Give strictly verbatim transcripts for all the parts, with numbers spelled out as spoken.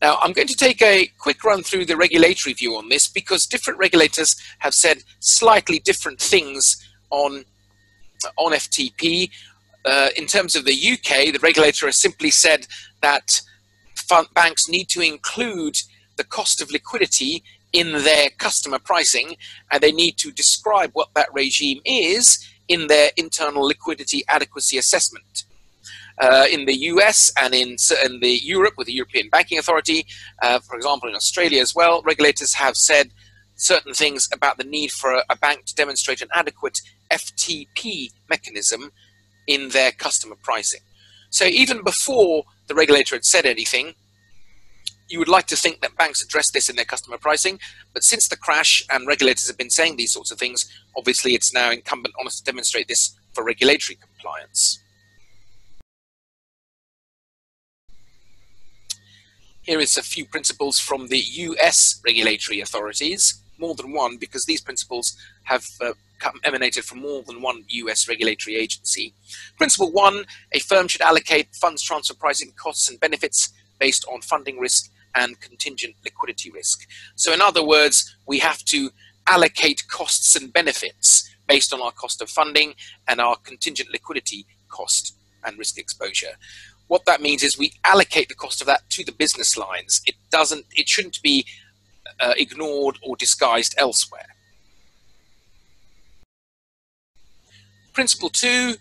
Now, I'm going to take a quick run through the regulatory view on this, because different regulators have said slightly different things on, on F T P. Uh, in terms of the U K, the regulator has simply said that banks need to include the cost of liquidity in their customer pricing, and they need to describe what that regime is in their internal liquidity adequacy assessment. Uh, in the U S and in, in the Europe with the European Banking Authority, uh, for example in Australia as well, regulators have said certain things about the need for a, a bank to demonstrate an adequate F T P mechanism in their customer pricing. So even before the regulator had said anything, you would like to think that banks address this in their customer pricing, but since the crash and regulators have been saying these sorts of things, obviously it's now incumbent on us to demonstrate this for regulatory compliance. Here is a few principles from the U S regulatory authorities, more than one, because these principles have uh, come, emanated from more than one U S regulatory agency. Principle one, a firm should allocate funds transfer pricing costs and benefits based on funding risk and contingent liquidity risk. So in other words, we have to allocate costs and benefits based on our cost of funding and our contingent liquidity cost and risk exposure. What that means is we allocate the cost of that to the business lines. It doesn't, it shouldn't be uh, ignored or disguised elsewhere. Principle two.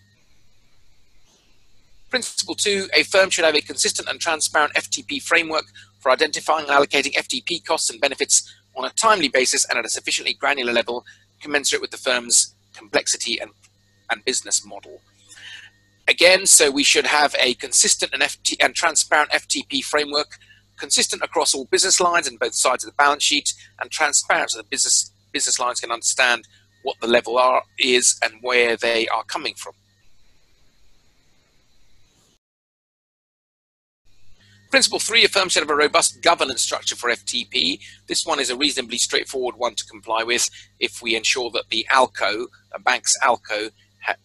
Principle two, a firm should have a consistent and transparent F T P framework for identifying and allocating F T P costs and benefits on a timely basis and at a sufficiently granular level commensurate with the firm's complexity and, and business model. Again, so we should have a consistent and, F T and transparent F T P framework, consistent across all business lines and both sides of the balance sheet, and transparent so the business, business lines can understand what the level are, is and where they are coming from. Principle three, a firm should have a robust governance structure for F T P. This one is a reasonably straightforward one to comply with if we ensure that the Alco, a bank's Alco,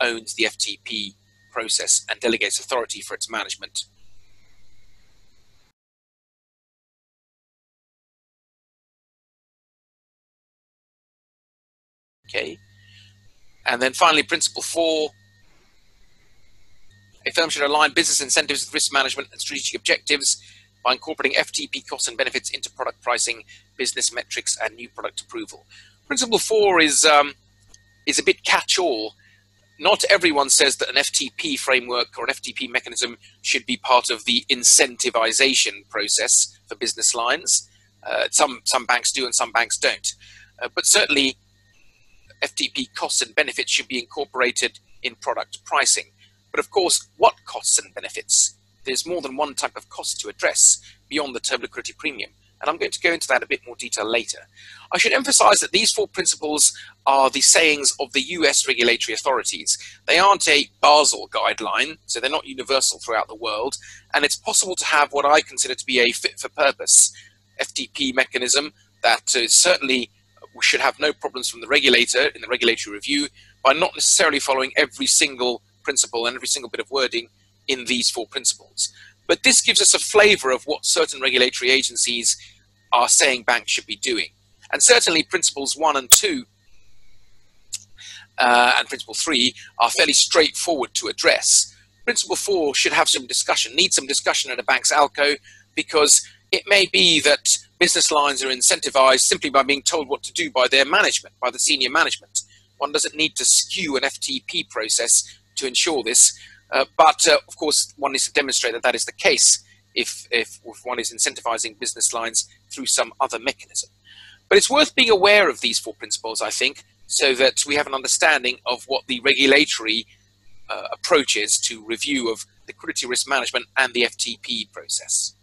owns the F T P process and delegates authority for its management. Okay. And then finally, principle four, a firm should align business incentives with risk management and strategic objectives by incorporating F T P costs and benefits into product pricing, business metrics, and new product approval. Principle four is, um, is a bit catch-all. Not everyone says that an F T P framework or an F T P mechanism should be part of the incentivization process for business lines. Uh, some, some banks do and some banks don't. Uh, but certainly, F T P costs and benefits should be incorporated in product pricing. But of course, what costs and benefits? There's more than one type of cost to address beyond the total liquidity premium. And I'm going to go into that in a bit more detail later. I should emphasize that these four principles are the sayings of the U S regulatory authorities. They aren't a Basel guideline, so they're not universal throughout the world. And it's possible to have what I consider to be a fit for purpose F T P mechanism that uh, certainly should have no problems from the regulator in the regulatory review by not necessarily following every single principle and every single bit of wording in these four principles. But this gives us a flavor of what certain regulatory agencies are saying banks should be doing. And certainly principles one and two uh, and principle three are fairly straightforward to address. Principle four should have some discussion, needs some discussion at a bank's Alco, because it may be that business lines are incentivized simply by being told what to do by their management, by the senior management. One doesn't need to skew an F T P process to ensure this, uh, but uh, of course one needs to demonstrate that that is the case if, if, if one is incentivizing business lines through some other mechanism. But it's worth being aware of these four principles, I think, so that we have an understanding of what the regulatory uh, approach is to review of liquidity risk management and the F T P process.